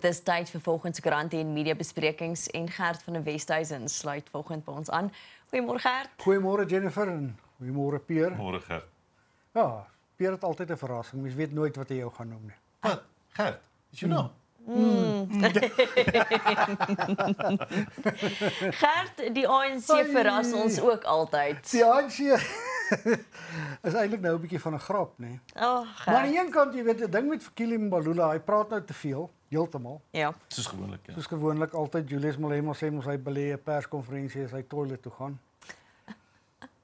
Dit is tijd voor volgens Kranten en Mediabesprekings. En Gert van der Westhuizen sluit volgend bij ons aan. Goedemorgen, Gert. Goedemorgen, Jennifer. En goedemorgen, Pier. Goedemorgen, Gert. Ja, Pier had altijd een verrassing. Je weet nooit wat hij jou gaat noemen. Wat? Gert? Is je nou? Gert, die ANC verrast ons ook altijd. Die ANC... is eigenlijk nou een beetje van een grap, nee? Oh, maar aan de ene kant, je weet, het ding met Fikile Mbalula, hij praat nou te veel, heeltemal. Ja. Het is gewoonlijk, ja. Het is gewoonlijk altijd. Julius Malema sê ons hy belê 'n perskonferensie as hy toilet toe gaan.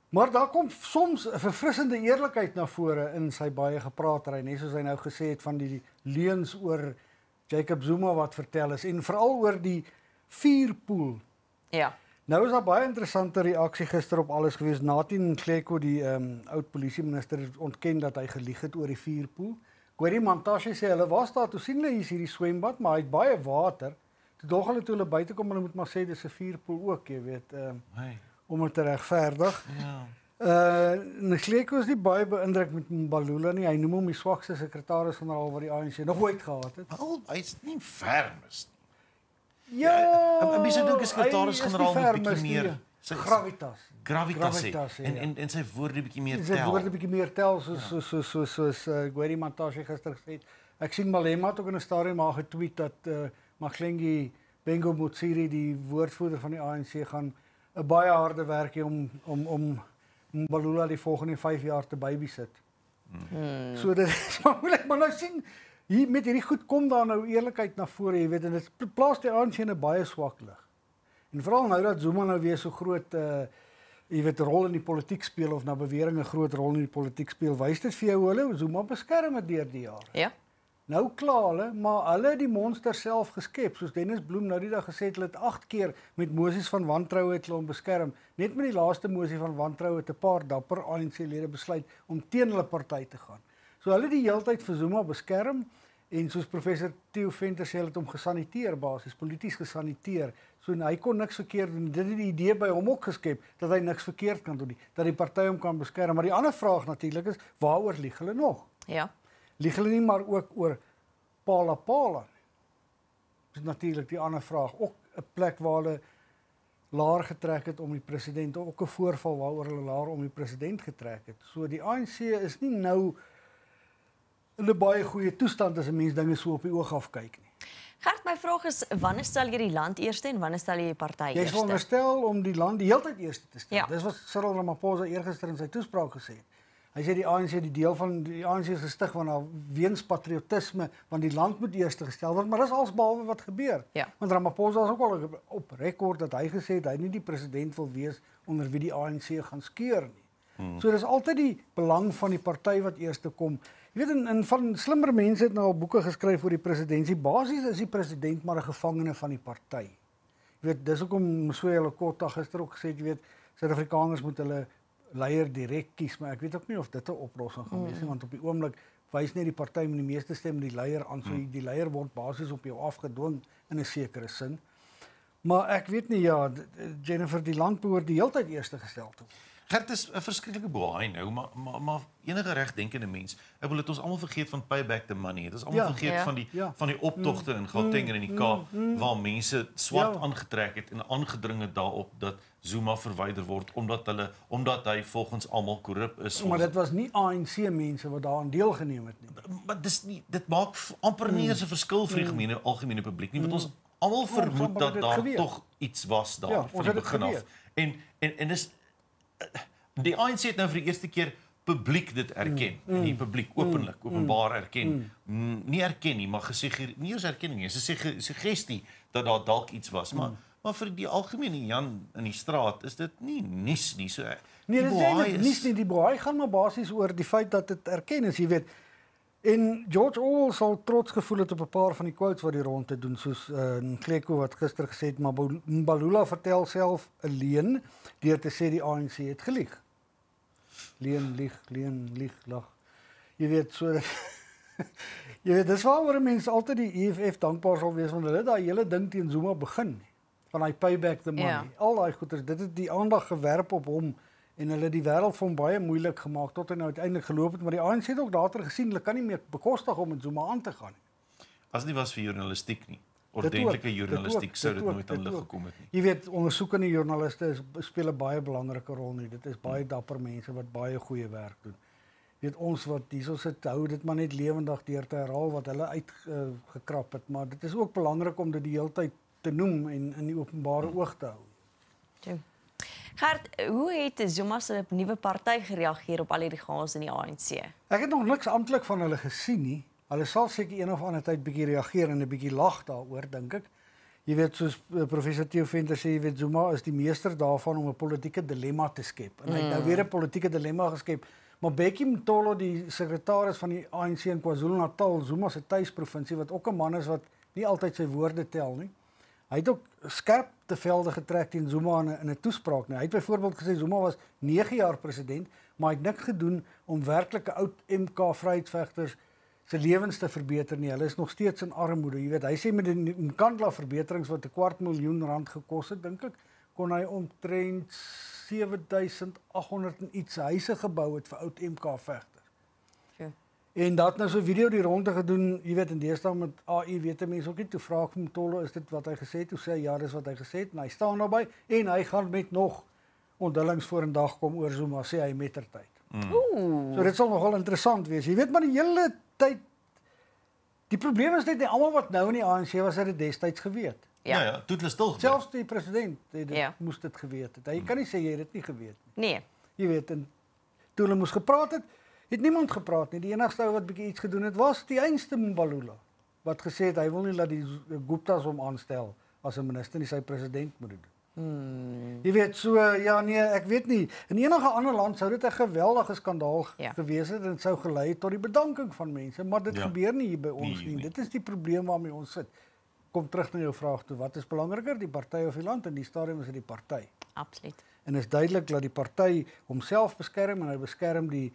Maar daar kom soms 'n verfrissende eerlikheid na vore in sy baie gepraatery, net soos hy nou gesê het van die leuns oor Jacob Zuma wat vertel is en veral oor die vuurpoel. Ja. Nou is daar baie interessante reaksie gister op alles gewees. Nathi Nhleko, die oud-politieminister, ontken dat hy gelieg het oor die vuurpoel. Gary Mantashe sê, hulle was daar, toe sien hulle hier is hierdie swembad, maar hy het baie water. Toe dog hulle toe hulle buiten kom, hulle moet maar sê, dis 'n vuurpoel ook, jy weet, om het te regverdig. Ja. Nhleko is nie baie beïndruk met Mbalula nie. Hy noem hom die swakste sekretaris-generaal wat die ANC nog ooit gehad het. Wel, hy is nie vermis. Ja, een beetje de secretaris-generaal met een beetje meer... Gravitas. En zijn woorden een beetje meer tel. Zijn woorden een beetje meer tel, zoals Gary Mantashe gisteren zei. Ik zie Malema ook in een stadium al getweet dat Mahlengi Bhengu-Motsiri, die woordvoerder van de ANC, gaan een baie harde werken om Mbalula die volgende 5 jaar te babysitten. Zo, dat is moeilijk, maar nou zien... Hier, met hierdie goed kom daar nou eerlikheid na vore, jy weet, en dit plaas die ANC in 'n baie swak lig. En veral nou dat Zuma nou weer so groot jy weet, rol in die politiek speel of na bewering 'n groot rol in die politiek speel, wys dit vir jou hulle Zuma beskerm het deur die jare. Ja. Nou klaar hulle, maar hulle het die monster self geskep, soos Dennis Bloem nou die dag gesê het, hulle het 8 keer met mosies van wantroue het hulle hom beskerm. Net met die laaste mosie van wantroue het 'n paar dapper ANC-lede besluit om teen hulle party te gaan. So hulle die hele tyd vir Zuma beskerm en soos professor Theo Venter sê, hulle het hom gesaniteer basies, polities gesaniteer. So hy kon niks verkeerd doen. Dit het die idee by hom ook geskep dat hy niks verkeerd kan doen nie, dat die party hom kan beskerm. Maar die ander vraag natuurlik is, waaroor lieg hulle nog? Ja. Lieg hulle nie maar ook oor Palapala nie? Dis natuurlik die ander vraag, ook 'n plek waar hulle laar getrek het om die president, ook 'n voorval waaroor hulle laar om die president getrek het. So die ANC is nie nou in een baie goeie toestand as 'n mens dinge so op die oog afkyk nie. Gert, my vraag is, wanneer stel jy die land eerste en wanneer stel jy die party eerste? Jy veronderstel om die land die hele tyd eerste te stel. Ja. Dis wat Cyril Ramaphosa eergister in sy toespraak gesê het. Hy sê die ANC, die deel van die ANC is gestig weens patriotisme, want die land moet eerste gestel word, maar dis alsbehalwe wat gebeur. Ja. Want Ramaphosa is ook al op rekord dat hy gesê het hy nie die president wil wees onder wie die ANC gaan skeer nie. So dis altyd die belang van die party wat eerste kom. Jy weet, en van slimmer mense het nou al boeke geskryf oor die presidentsie. Basies is die president maar 'n gevangene van die party. Jy weet, dis hoekom Sowela gister ook gesê het, jy weet, Suid-Afrikaners moet hulle leier direk kies, maar ek weet ook nie of dit 'n oplossing gaan wees nie, want op die oomblik wys net die party met die meeste stemme die leier aan, so die leier word basies op jou afgedwing in 'n sekere sin. Maar ek weet nie, ja, Jennifer, die land behoort die hele tyd eerste gestel te word. Gert, is een verschrikkelijke boei nou, maar enige rechtdenkende mens, ek wil het ons allemaal vergeet van payback the money. Het is allemaal vergeet van die optochten in Gauteng en in die Kaap, waar mense zwart aangetrek het en aangedring het daarop dat Zuma verwyder word, omdat hy volgens almal korrup is. Maar dit was nie ANC-mense wat daaraan deelgeneem het nie. Maar dit maak amper nie eens 'n verskil vir die algemene publiek nie, want ons almal vermoed dat daar toch iets was daar van die begin af. En dis... Die ANC het nou vir die eerste keer publiek dit erken. Die publiek openlik, openbaar erken. Nie erken nie, maar gesuggereer, nie eens erkenning nie, is 'n suggestie dat daar dalk iets was. Maar vir die algemene Jan in die straat is dit nie nuus nie. So, nee, dit is nuus nie. Die braai gaan maar basies oor die feit dat dit erken is, jy weet. En George Orwell sal trots gevoel het op 'n paar van die quotes wat die rondte doen, soos Nhleko wat gister gesê het, maar Mbalula vertel self 'n leuen deur te sê die ANC het gelieg. Leuen, lieg, lag. Jy weet, so jy weet, dis waaroor mense altyd die EFF dankbaar sal wees, want hulle het daai hele ding teen Zuma begin, van daai payback the money. Yeah. Al daai goeders, dit het die aandag gewerp op hom. En hulle die wêreld van baie moeilik gemaakt tot hy nou uiteindelik geloop het, maar die ANC het ook later gesien, hulle kan nie meer bekostig om met Zuma aan te gaan. Als het niet was voor journalistiek niet. Ordentelijke journalistiek zou het nooit aan de lucht gekomen nie. Je weet, onderzoekende journalisten spelen baie belangrijke rol nu. Dit is baie dapper mensen wat baie goeie werk doen. Weet ons wat die zo zit, hou dit maar net levendag deur te herhaal wat hulle uitgekrap het. Maar dit is ook belangrijk om dit die hele tijd te noem en in die openbare oog te hou. Ja. Gert, hoe heeft Zuma's nieuwe partij gereageerd op al die chaos in die ANC? Ek het nog niks ambtelijk van hulle gesien nie. Hulle sal seker een of ander tyd 'n bietjie reageer en 'n bietjie lag daaroor, dink ek. Jy weet, soos professor Theo Venter sê, jy weet, Zuma is die meester daarvan om 'n politieke dilemma te skep. En hy het nou weer 'n politieke dilemma geskep. Maar Bheki Mtolo, die sekretaris van die ANC in KwaZulu-Natal, Zuma se tuisprovinsie, wat ook 'n man is wat nie altyd sy woorde tel nie. Hy het ook skerp te velde getrek teen Zuma in 'n toespraak. Nou, hy het byvoorbeeld gesê Zuma was 9 jaar president, maar hy het niks gedoen om werklike oud MK vryheidsvegters se lewens te verbeter nie. Hulle is nog steeds in armoede. Jy weet, hy sê met die Nkandla verbeterings wat 250.000 rand gekos het, dink ek, kon hy omtrent 7.800 en iets huise gebou het vir oud MK vegters. Ja. En dat nou so 'n video die ronde gedoen, jy weet, in deesdae met AI weet mense ook nie toe vra hom Mtolo, is dit wat hy gesê het? Toe sê hy ja, dis wat hy gesê het. En hy staan daarby en hy gaan met nog onthullings voor 'n dag kom oor Zuma, sê hy mettertyd. So dit sal nogal interessant wees. Jy weet, maar die hele tyd, die probleem is net nie almal wat nou in die ANC was, het dit destyds geweet. Ja, ja, toe het hulle stil gebeur. Selfs die president het dit, ja, moes dit geweet het. Hy kan nie sê jy het dit nie geweet nie. Nee. Jy weet, en toe hulle moes gepraat het, het niemand gepraat nie. Die enigste wat bietjie iets gedoen het was die einste Mbalula wat gesê het hy wil nie laat die Guptas hom aanstel as 'n minister nie, sy president moet doen. Jy weet, so, ja, nee, ek weet nie. In enige ander land zou dit een geweldige skandaal gewees het en het zou geleid tot die bedanking van mensen, maar dit gebeurt niet hier bij ons nie. Dit is die probleem waarmee ons zit. Kom terug naar jou vraag toe, wat is belangrijker, die partij of die land? In die stadium is het die partij. Absoluut. En het is duidelijk dat die partij homself beskerm en hy beskerm die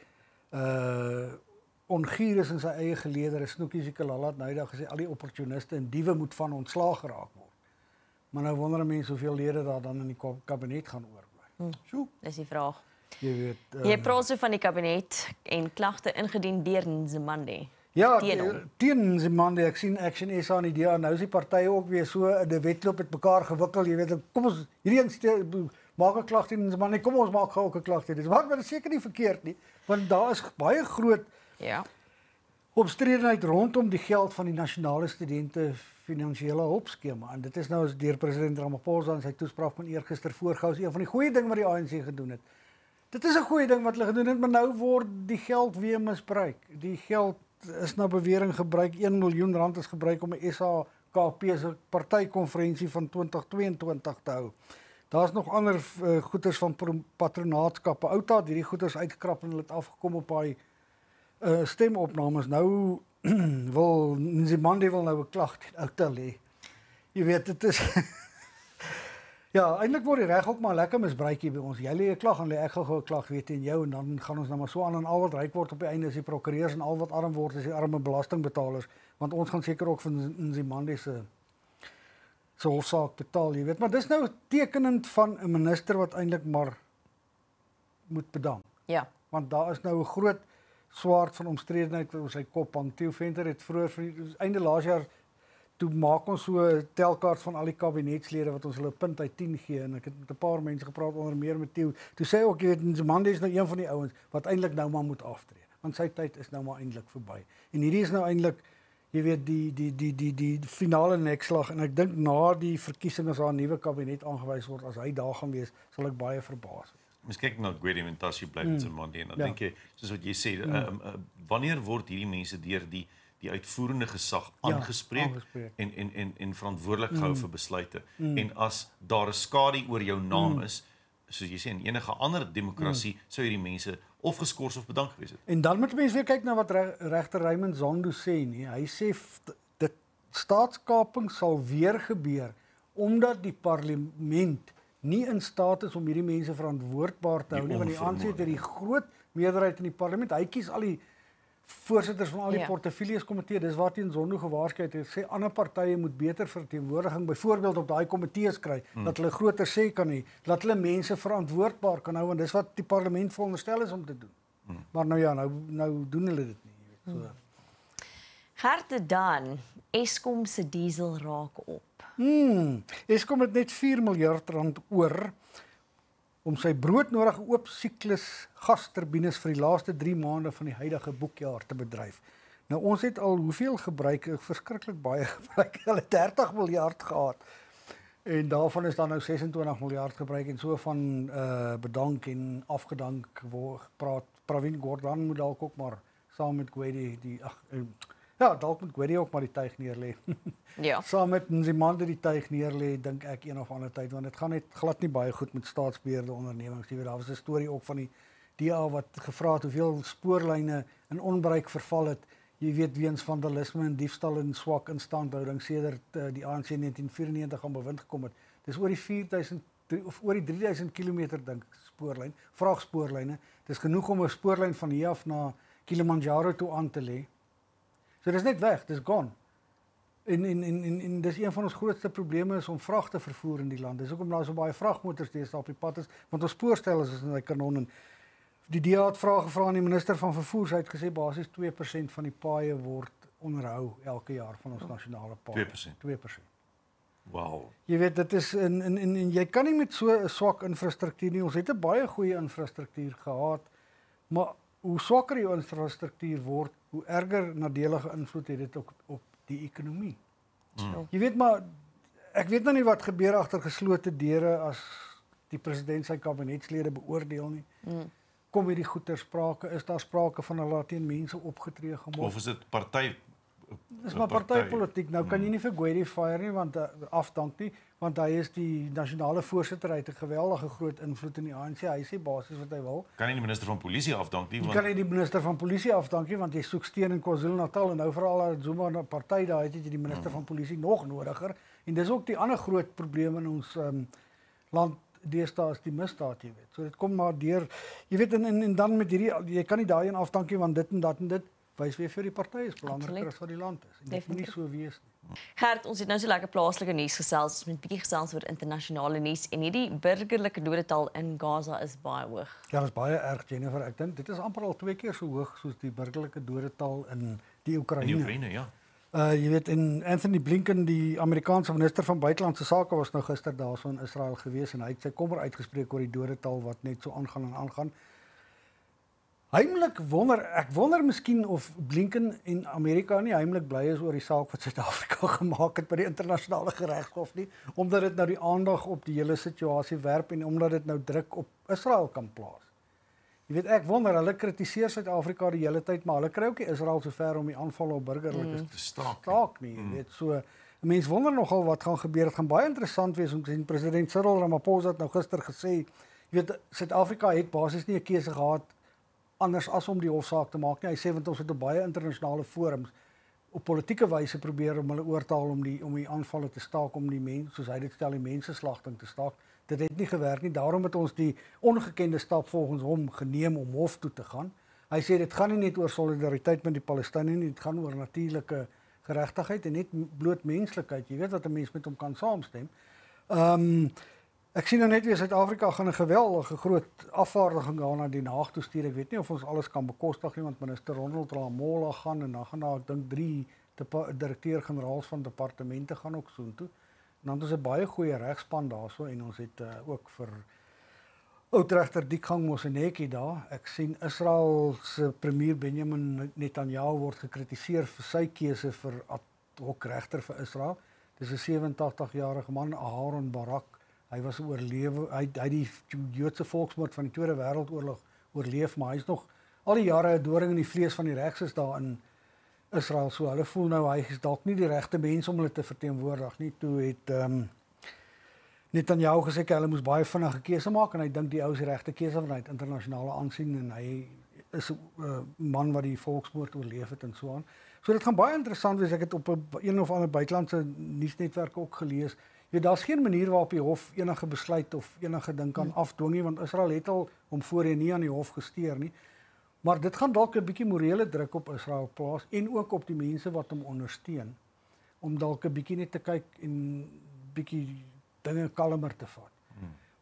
ongieres in sy eie geleder, Snoekie Sikalala het nou daar gesê, al die opportuniste en diewe moet van ontslaag geraak word. Maar nou wonderen mensen hoeveel leren daar dan in die kabinet gaan oorblijven. Dat is die vraag. Je weet, jy praat van die kabinet en klachten ingediend deur Nzimande. Ja, teen Nzimande. Ek sien Action SA en die DA. Nou is die partij ook weer so in de wedloop met mekaar gewikkel. Je weet, kom ons, hierdie een maak een klacht in Nzimande. Kom ons maak ook een klacht in Nzimande. Maar dit is seker nie verkeerd nie. Want daar is baie groot opstredenheid rondom die geld van die nationale studenten finansiële hulpskema. En dit is nou deur president Ramaphosa in sy toespraak van eergister voorgehou as een van die goeie ding wat die ANC gedoen het. Dit is 'n goeie ding wat hulle gedoen het, maar nou word die geld weer misbruik. Die geld is na bewering gebruik, 1 miljoen rand is gebruik om 'n SAKP se partykonferensie van 2022 te hou. Daar's nog ander goeders van patronaatskappe. Outa, hierdie goeders uitgekrap en hulle het afgekom op daai stemopnames. Nou wil Nzimande nou 'n klag teen Outa lê. Jy weet, dit is ja, eintlik word die reg ook maar lekker misbruik hier by ons. Jy lê 'n klag en ek gaan gou 'n klag weer teen jou en dan gaan ons nou maar so aan en al wat ryk word op die einde is die prokureurs en al wat arm word is die arme belastingbetalers, want ons gaan seker ook van Nzimande se hofsaak betaal, jy weet. Maar dis nou tekenend van 'n minister wat eintlik maar moet bedank. Ja. Want daar is nou 'n groot swaard van omstredenheid wat op sy kop hang. Theo Venter het vroeër einde laas jaar toe maak ons so 'n telkaart van al die kabinetslede wat ons hulle punt uit 10 gee en ek het met 'n paar mense gepraat, onder meer met Theo. Toe sê ook, jy weet, Nzimande is nou een van die ouens wat eintlik nou maar moet aftree, want sy tyd is nou maar eintlik verby. En hierdie is nou eintlik, jy weet, die finale nekslag en ek dink na die verkiesing as haar nuwe kabinet aangewys word, as hy daar gaan wees, sal ek baie verbaas wees. Mens kyk na Gwede en Mantashe bly met Nzimande en dan dink jy, soos wat jy sê, wanneer word hierdie mense deur die uitvoerende gesag aangespreek en verantwoordelik gehou vir besluite? En as daar 'n skadu oor jou naam is, soos jy sê, in enige ander demokrasie, sou hierdie mense of geskort of bedank gewees het. En dan moet mense weer kyk na wat regter Raymond Zondo sê nie. Hy sê dit staatskaping sal weer gebeur omdat die parlement nie in staat is om hierdie mense verantwoordbaar te hou nie, want die ANC het hierdie groot meerderheid in die parlement. Hy kies al die voorsitters van al die portefeuilles komitee. Dis waarteen Zondo gewaarsku het. Hy sê ander partye moet beter verteenwoordiging byvoorbeeld op daai komitees kry, dat hulle groter sê kan hê, dat hulle mense verantwoordbaar kan hou, en dis wat die parlement veronderstel is om te doen. Maar nou ja, nou doen hulle dit nie, jy weet. So. Gert, Daan, Eskom se diesel raak op. Eskom het net 4 miljard rand oor om sy broodnodige oop siklus gasturbines vir die laaste 3 maande van die huidige boekjaar te bedryf. Nou, ons het al hoeveel gebruik, verskriklik baie gebruik, hulle 30 miljard gehad. En daarvan is dan nou 26 miljard gebruik en so van bedank en afgedank gepraat. Pravin Gordhan moet dalk ook maar saam met Gwede die... ja, dalk moet Gwede ook maar die tuig neerlê. Ja. Saam met Nzimande die tuig neerlê, dink ek een of ander tyd, want het gaan net glad nie baie goed met staatsbeheerde ondernemings. Daar was 'n storie ook van die DA wat gevra het hoeveel spoorlyne in onbruik verval het. Jy weet, weens vandalisme en diefstal en swak instandhouding sedert die ANC in 1994 aan bewind gekom het. Dis oor die 3000 kilometer dink spoorlyn, vragspoorlyne. Dis genoeg om 'n spoorlyn van hier af na Kilimanjaro toe aan te lê. So dis net weg, dis gone. En dis een van ons grootste probleme is om vrag te vervoer in die land. Dis hoekom daar so baie vragmotors deesdae op die pad is, want ons spoorstelsels is in die kanon en die DA het vrae gevra aan die minister van vervoer. Hy het gesê basies 2% van die paaie word onderhou elke jaar van ons nasionale paaie. 2%. Wow. Jy weet, dit is en jy kan nie met so 'n swak infrastruktuur nie. Ons het 'n baie goeie infrastruktuur gehad, maar hoe swakker die infrastruktuur word, hoe erger nadelige invloed het dit op die ekonomie. Mm. Jy weet maar, ek weet nou nie wat gebeur agter geslote deure as die president sy kabinetslede beoordeel nie. Mm. Kom hierdie goed ter sprake? Is daar sprake van hulle teen mense opgetree gemaak? Of is dit party? Dis maar partypolitiek. Nou kan jy nie vir Gwede fire nie, want afdank nie, want hy is die nasionale voorsitter, hy het 'n geweldige groot invloed in die ANC. Hy sê basies wat hy wil. Kan nie die minister van polisie afdank nie, want jy kan nie die minister van polisie afdank nie, want jy soek steun in KwaZulu-Natal en nou veral as Zuma 'n party daai het jy die minister van polisie nog nodiger. En dis ook die ander groot probleem in ons land. Deesdae is die misdaad, jy weet. So dit kom maar deur, jy weet, en dan met hierdie, jy kan nie daai een afdankie, want dit en dat en dit, wys weer vir die partij is belangriker as wat die land is. En dit moet nie so wees nie. Gert, ons het nou so lekker plaaslike nuus gesels, ons moet 'n bietjie gesels oor internasionale nuus, en hierdie burgerlike dodetal in Gaza is baie hoog. Ja, dit is baie erg, Jennifer. Ek dink dit is amper al 2 keer so hoog soos die burgerlike dodetal in die Oekraïne. In die Oekraïne, ja. Jy weet, en Anthony Blinken, die Amerikaanse minister van Buitelandse Sake, was nou gister daar so in Israel gewees en hy het sy kommer uitgespreek oor die dodetal wat net so aangaan en aangaan. Heimlik wonder, ek wonder miskien of Blinken en Amerika nie heimlik bly is oor die saak wat Suid-Afrika gemaak het by die internasionale geregshof nie, omdat dit nou die aandag op die hele situasie werp en omdat dit nou druk op Israel kan plaas. Jy weet, ek wonder, hulle kritiseer Suid-Afrika die hele tyd, maar hulle kry ook nie Israel so ver om die aanvalle op burgerlikes te staak nie. Jy weet, so, mense wonder nogal wat gaan gebeur. Dit gaan baie interessant wees om te sien. President Cyril Ramaphosa het nou gister gesê, jy weet, Suid-Afrika het basies nie 'n keuse gehad anders as om die hofsaak te maak nie. Hy sê want ons het op baie internasionale forums op politieke wyse probeer om hulle oor te haal om die aanvalle te staak, om die mense, soos hy dit stel, die menseslagting te staak. Dit het nie gewerk nie, daarom het ons die ongekende stap volgens hom geneem om hof toe te gaan. Hy sê dit gaan nie net oor solidariteit met die Palestynene nie, dit gaan oor natuurlike geregtigheid en net bloot menslikheid. Jy weet wat 'n mens met hom kan saamstem. Ek sien nou net weer Suid-Afrika gaan 'n geweldige groot afvaardiging daar na Den Haag toe stuur. Ek weet nie of ons alles kan bekostig nie, want minister Ronald Lamola gaan en dan gaan daar ek dink 3 direkteur-generaals van departemente gaan ook soontoe. En dan is een baie goeie regspan daar so, en ons het ook vir oudregter Diekgang Moseneke daar. Ek sien Israel se premier Benjamin Netanyahu word gekritiseer vir sy keuse vir ad hoc regter vir Israel. Dis 'n 87-jarige man, Aharon Barak. Hy was 'n oorlewer, hy die Joodse volksmoord van die Tweede Wêreldoorlog oorleef, maar hy's nog al die jare 'n doring in die vlees van die regs is daar in Israel, so hulle voel nou hy is dalk nie die regte mens om hulle te verteenwoordig nie. Toe het Netanyahu gesê hulle moes baie vinnige keuse maak en hy dink die ou is die regte keuse want hy het internasionale aansien en hy is 'n man wat die volksmoord oorleef het en so aan. So dit gaan baie interessant wees. Ek het op 'n of ander buitelandse nuusnetwerk ook gelees. Jy weet, daar's geen manier waarop die hof enige besluit of enige ding kan afdwing nie, want Israel het al hom voorheen nie aan die hof gesteer nie. Maar dit gaan dalk 'n bietjie morele druk op Israel plaas en ook op die mense wat hom ondersteun om dalk 'n bietjie net te kyk en bietjie dinge kalmer te vat.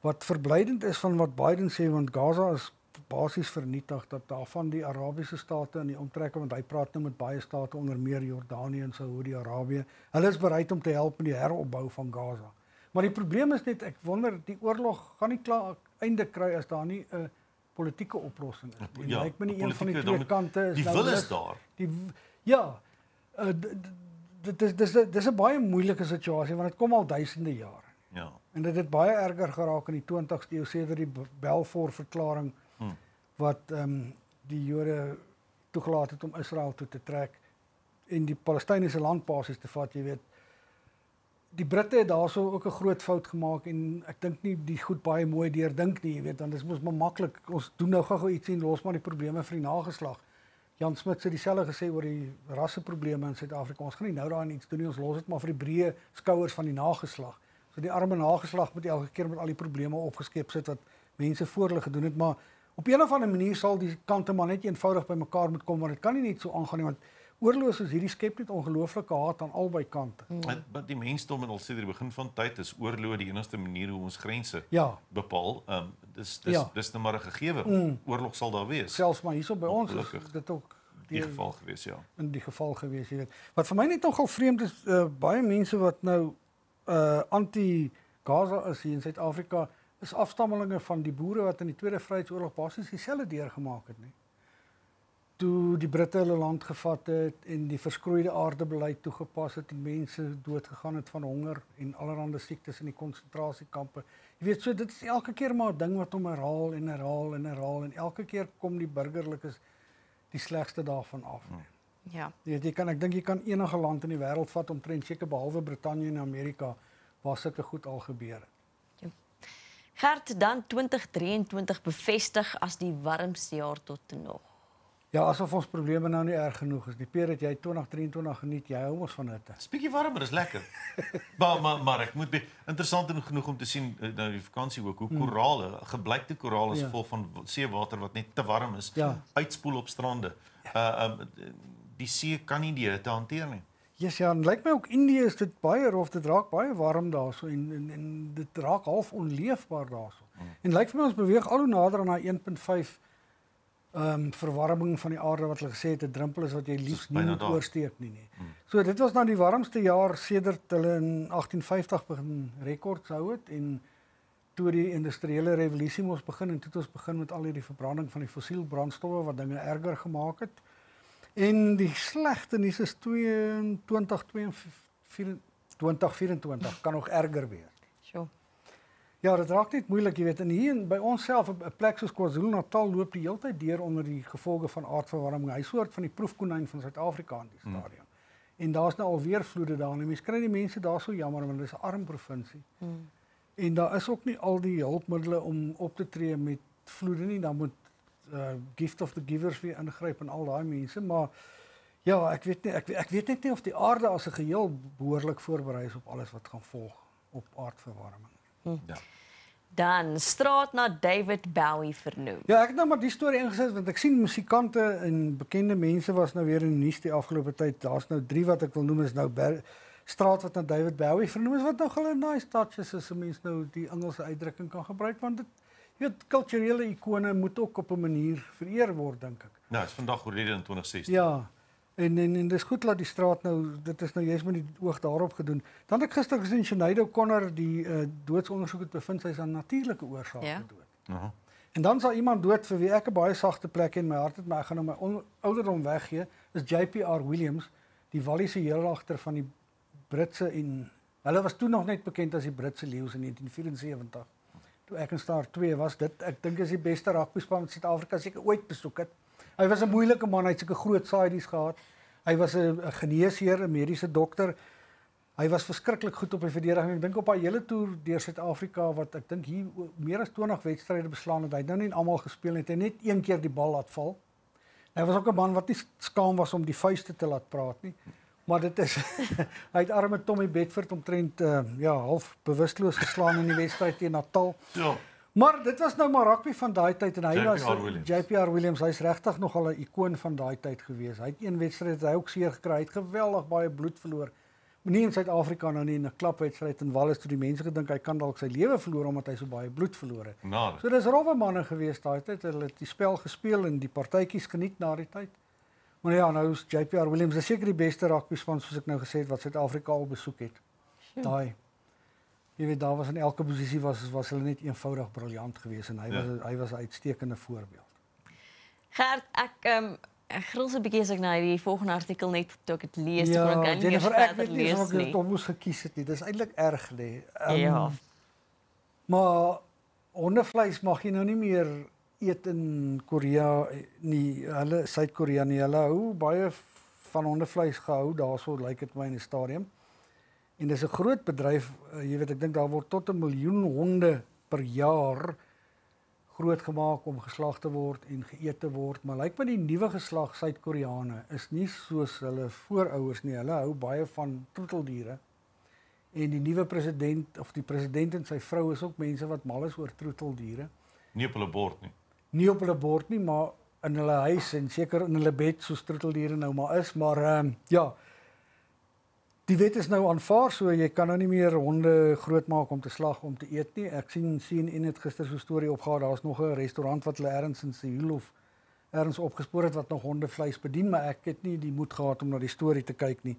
Wat verblydend is van wat Biden sê, want Gaza is basies vernietig, dat daarvan die Arabiese state in die omtrekke, want hy praat nou met baie state, onder meer Jordanië en Saudi-Arabië, hulle is bereid om te help in die heropbou van Gaza. Maar die probleem is net, ek wonder, die oorlog gaan nie klaar einde kry as daar nie 'n politieke oplossing is. En ja, lyk my nie een van die twee kante is. Die wil is daar. Dit is 'n baie moeilike situasie, want dit kom al duisende jare. Ja. En dit het baie erger geraak in die 20ste eeu sedert die Balfour-verklaring wat die Jode toegelaat het om Israel toe te trek en die Palestynese land basies te vat, jy weet. Die Britte het daar so ook 'n groot fout gemaak en ek dink nie die goed baie mooi deurdink nie, jy weet, want dit is mos maar maklik. Ons doen nou gou iets en los maar die probleme vir die nageslag. Jan Smuts het dieselfde gesê oor die rasseprobleme in Suid-Afrika. Ons gaan nie nou daarin iets doen nie, ons los dit maar vir die breë skouers van die nageslag. So die arme nageslag moet elke keer met al die probleme opgeskep sit wat mense voor hulle gedoen het, maar op een of ander manier sal die kante maar net eenvoudig by mekaar moet kom, want dit kan nie net so aangaan nie, want oorloos soos hierdie skep net ongelooflike haat aan albei kante. Maar die mensdom en al sedert die begin van tyd is oorlog die enigste manier hoe ons grense bepaal. Dis nou maar 'n gegewe. Oorlog sal daar wees. Selfs maar hierso by ons is dit ook die geval gewees, ja. In die geval gewees, jy weet. Wat vir my net nogal vreemd is, baie mense wat nou anti-Gaza is hier in Suid-Afrika, is afstammelinge van die boere wat in die Tweede Vryheidsoorlog basies dieselfde deurgemaak het, nie? Toe die Britte hulle land gevat het en die verskroeide aardebeleid toegepas het en mense doodgegaan het van honger en allerhande siektes in die konsentrasiekampe. Jy weet, so dit is elke keer maar 'n ding wat hom herhaal en herhaal en herhaal en elke keer kom die burgerlikes die slegste daarvan af. Ja. Ek dink jy kan enige land in die wêreld vat omtrent seker behalwe Brittanje en Amerika waar sulke goed al gebeur het. Gert, dan 2023 bevestig as die warmste jaar tot nog. Ja, asof ons probleme nou nie erg genoeg is. Die Peer, het jy 2023 geniet, jy hou ons van hitte. Is bietjie warmer, is lekker. maar ek moet interessant genoeg om te sien, nou die vakansie ook, hoe korale, gebleikte korale is vol van seewater wat net te warm is, uitspoel op strande. Die see kan nie die hitte hanteer nie. Yes, ja, en lyk my ook Indië is dit baie rof, dit raak baie warm daarso en dit raak half onleefbaar daarso. En lyk vir my ons beweeg al hoe nader aan daai 1.5 verwarming van die aarde wat hulle gesê het, 'n drempel is wat jy liefs nie moet oorsteek nie. So dit was nou die warmste jaar sedert hulle in 1850 begin rekords hou het en toe die industriële revolusie moes begin en toe het ons begin met al hierdie verbranding van die fossiel brandstowwe wat dinge erger gemaak het. En die slegte nuus is 2024 kan nog erger weer. Sure. Ja, dit raak net moeilik, jy weet. En hier by onsself op 'n plek soos KwaZulu-Natal loop die heeltyd deur onder die gevolge van aardverwarming. Hy soort van die proefkonyn van Suid-Afrika in die stadium. En daar's nou alweer vloede daar. En mens kry die mense daar so jammer, want dit is 'n arm provinsie. En daar is ook nie al die hulpmiddels om op te tree met vloede nie. Dan moet gift of the givers weer ingryp en al daai mense, maar ja, ek weet net nie of die aarde as 'n geheel behoorlik voorberei is op alles wat gaan volg op aardverwarming. Ja. Dan straat na David Bowie vernoem. Ja, ek het nou maar die storie ingesit want ek sien musikante en bekende mense was nou weer in die nuus die afgelope tyd. Daar's nou 3 wat ek wil noem is nou straat wat na David Bowie vernoem is wat nog 'n nice touch is as 'n mens nou die Engelse uitdrukking kan gebruik want dit kulturele ikone moet ook op 'n manier vereer word, dink ek. Nou, is vandag oorlede in 2016. Ja, en dis goed dat die straat nou, dit is nou juist met die oog daarop gedoen. Dan het ek gister gesien Sinéad Connor die doodsondersoek het bevind, sy is aan natuurlike oorsake dood. En dan sal iemand dood vir wie ek 'n baie sagte plek in my hart het, maar ek gaan nou my ouderdom weggee, is J.P.R. Williams, die Walliese heelagter van die Britse en hulle was toe nog net bekend as die Britse leeu's in 1974. Toe ek in Star 2 was, ek dink is die beste rugbyspan wat Suid-Afrika seker ooit besoek het. Hy was 'n moeilike man, hy het seker groot saaidies gehad. Hy was 'n geneesheer, 'n mediese dokter. Hy was verskriklik goed op die verdediging. Ek dink op haar hele toer deur Suid-Afrika wat ek dink hier meer as 20 wedstryde beslaan het. Hy het nou nie almal gespeel nie, hy het net een keer die bal laat val. En hy was ook 'n man wat nie skaam was om die vuiste te laat praat nie. Maar dit is hy het arme Tommy Bedford omtrent half bewusteloos geslaan in die wedstryd teen Natal. Ja. Maar dit was nou maar rugby van daai tyd en hy was J.P.R. Williams, hy's regtig nogal 'n ikoon van daai tyd gewees. Hy het een wedstryd hy ook seer gekry, hy het geweldig baie bloed verloor. nie in Suid-Afrika nou nie in 'n klapwedstryd in Wallis toe die mense gedink hy kan dalk sy lewe verloor omdat hy so baie bloed verloor het. Nadig. So dis rowwe manne gewees daai tyd. Hulle het die spel gespeel en die partytjies geniet na die tyd. Maar ja, nou is J.P.R. Williams is seker die beste rugbyspan soos ek nou gesê het wat Suid-Afrika al besoek het. Daai. Jy weet daar was in elke posisie was hulle net eenvoudig briljant geweest en hy was 'n uitstekende voorbeeld. Gert, ek grils 'n bietjie as ek na die volgende artikel net toe ek dit lees, ja, kon ek nie verder lees nie. Ja, ek het hom moes gekies het nie. Dis eintlik erg lê. Ja. Maar hondevleis mag jy nou nie meer eet in Korea nie. Hulle Suid-Korea nie. Hulle hou baie van hondevleis gehou daarso lyk dit my in die stadium. En dis 'n groot bedryf, jy weet ek dink daar word tot 1 miljoen honde per jaar groot gemaak om geslag te word en geëet te word, maar lyk my die nuwe geslag Suid-Koreane is nie soos hulle voorouers nie. Hulle hou baie van troeteldiere. En die nuwe president of die president en sy vrou is ook mense wat mal is oor troeteldiere. Nie op hulle bord nie. Nie op hulle bord nie, maar in hulle huis en seker in hulle bed soos troeteldiere nou maar is, maar ja. Die wet is nou aanvaar, so jy kan nou nie meer honde groot maak om te slag om te eet nie. Ek sien in het gister so 'n storie opgehaal, daar's nog 'n restaurant wat hulle ergens in Seoul of ergens opgespoor het wat nog hondevleis bedien, maar ek het nie die moed gehad om na die storie te kyk nie.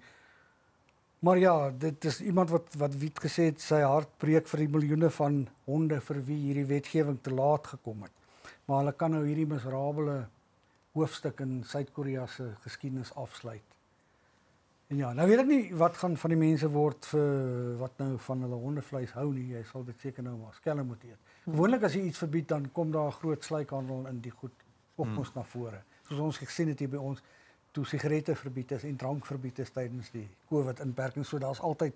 Maar ja, dit is iemand wat weet gesê het sy hart breek vir die miljoene van honde vir wie hierdie wetgewing te laat gekom het. Maar hulle kan nou hierdie miserabele hoofstuk in Suid-Korea se geskiedenis afsluit. En ja, nou weet ek nie wat gaan van die mense word vir wat nou van hulle hondevleis hou nie. Jy sal dit seker nou maar skelle moet eet. Gewoonlik as jy iets verbied, dan kom daar 'n groot slykhandel in die goed op ons na vore. Soos ons gesien het hier by ons toe sigarette verbied is en drank verbied is tydens die COVID-inperking. So daar's altyd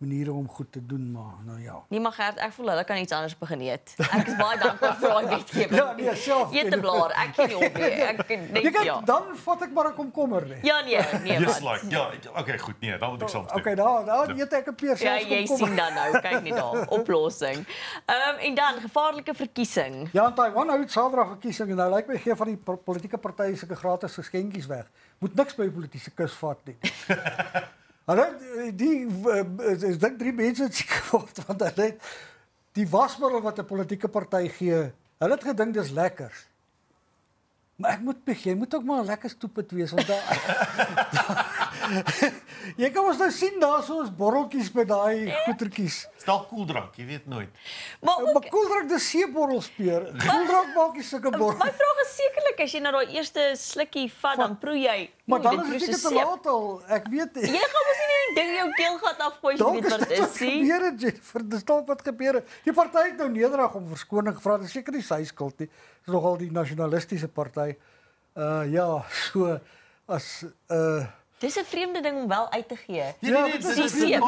maniere om goed te doen, maar nou ja. Nee, maar Gert, ek voel hulle kan iets anders begin eet. Ek is baie dankbaar vir daai wetgewing. Ja, nee, self. Eet 'n blaar, ek gee nie op nie. Ek dink ja. Dan vat ek maar 'n komkommer. Ja, nee, yes, maar. Like, ja, okay, goed, nee, dan moet ek saam. Okay, daar eet ek 'n peer self. Ja, jy sien dan nou, kyk net daar, oplossing. En dan gevaarlike verkiesing. Ja, Taiwan hou Saterdag verkiesing en nou lyk my gee van die politieke partye sulke gratis geskenkies weg. Moet niks by politieke kus vat nie. Ek dink 3 mense het siek geword, want hulle het die wasmiddel wat 'n politieke party gee, hulle het gedink dis lekker. Maar ek moet begin, jy moet ook maar 'n lekker stoepet wees, want jy kan ons nou sien daar so ons borreltjies met daai goetertjies. Stel koeldrank, jy weet nooit. Maar koeldrank dis seeborrelspeer. Koeldrank maak nie sulke borrel. My vraag is sekerlik as jy nou daai eerste slukkie vat, dan proe jy. Maar dan is dit te laat al. Ek weet nie. Jy gaan mos nie die ding jou keelgat afgooi as jy weet wat is nie. Dit gebeur het, vir die stap wat gebeur het. Die party het nou nederig om verskoning gevra. Dit is seker nie sy skuld nie. Dit is nogal die nasionalistiese party. Ja, so as dis 'n vreemde ding om wel uit te gee. Ja, dit is seep.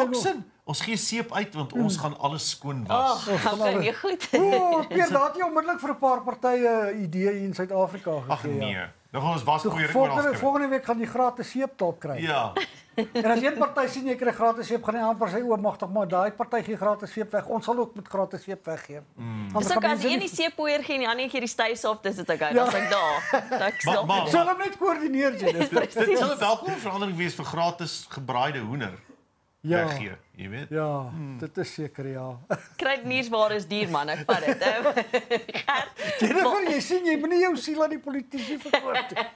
Ons gee seep uit want ons gaan alles skoon was. Ag, gaan jy goed. O, Pier, daar het jy onmiddellik vir 'n paar partye idee hier in Suid-Afrika gegee. Ag nee. Dan gaan ons waspoeier oor ons kry. Volgende week gaan jy gratis seeptop kry. Ja. En as een party sien jy kry gratis seep, gaan die ander party oormagtig maar daai party gee gratis seep weg. Ons sal ook met gratis seep weggee. Dis ook as een die seepoeier gee en die ander gee die styfsof, dis dit okay. Dan sê ek daar. Ek sal hom net koördineer jy. Dit sal 'n welkome verandering wees vir gratis gebraaide hoender. Ja, weggee, jy weet. Ja, dit is seker ja. Kry dit nie eens waar is dier man, ek vat dit. Jennifer, jy sien jy moet nie jou siel aan die politici verkoop.